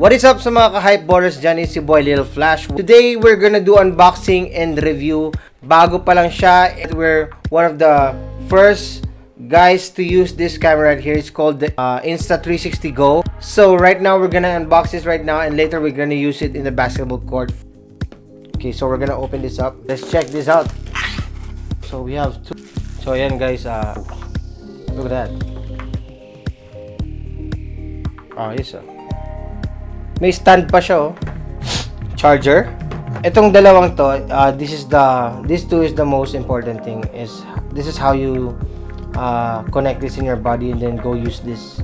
What is up sa mga ka-hype ballers dyan, is si Boy Little Flash. Today, we're gonna do unboxing and review. Bago pa lang siya, and we're one of the first guys to use this camera right here. It's called the Insta360 GO. So right now, we're gonna unbox this right now, and later we're gonna use it in the basketball court. Okay, so we're gonna open this up. Let's check this out. So we have two. So ayan guys, look at that. Oh, yes sir. May stand pa siya, oh. Charger. Itong dalawang to, these two is the most important thing. This is how you connect this in your body and then go use this.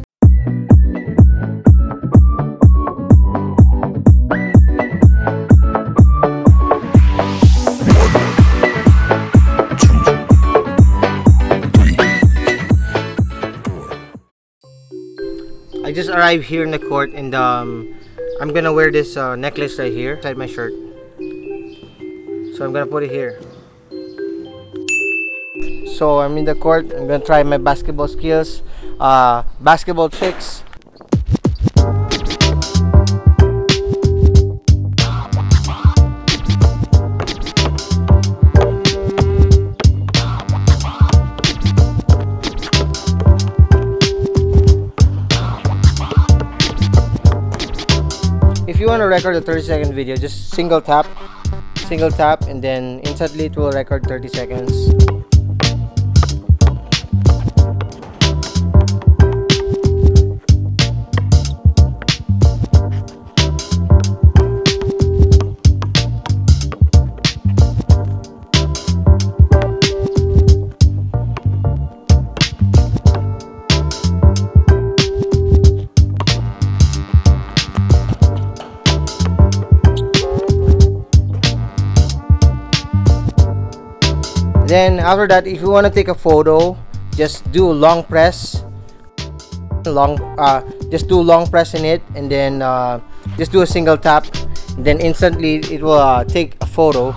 I just arrived here in the court, and I'm gonna wear this necklace right here inside my shirt. So I'm gonna put it here. So I'm in the court. I'm gonna try my basketball skills, basketball tricks. If you want to record a 30-second video, just single tap, and then instantly it will record 30 seconds. Then after that, if you want to take a photo, just do long press, just do long press in it, and then just do a single tap, and then instantly it will take a photo.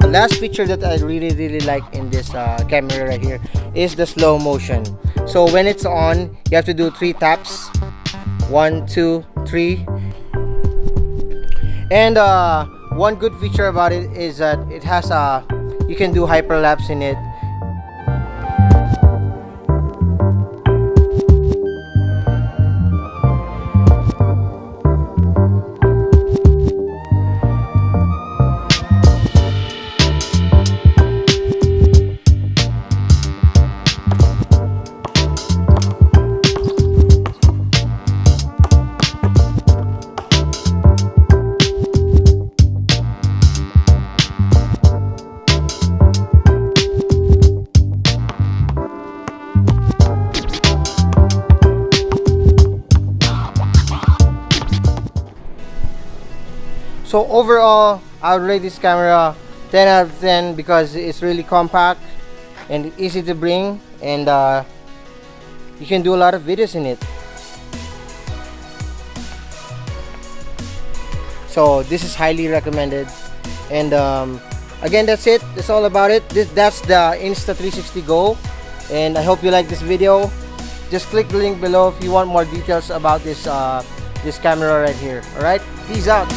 The last feature that I really like in this camera right here is the slow motion. So when it's on, you have to do 3 taps. 1, 2, 3. And one good feature about it is that it has a you can do hyperlapse in it. So overall, I would rate this camera 10 out of 10 because it's really compact and easy to bring, and you can do a lot of videos in it. So this is highly recommended. And again, that's it. That's all about it. That's the Insta360 GO, and I hope you like this video. Just click the link below if you want more details about this camera right here. All right, peace out.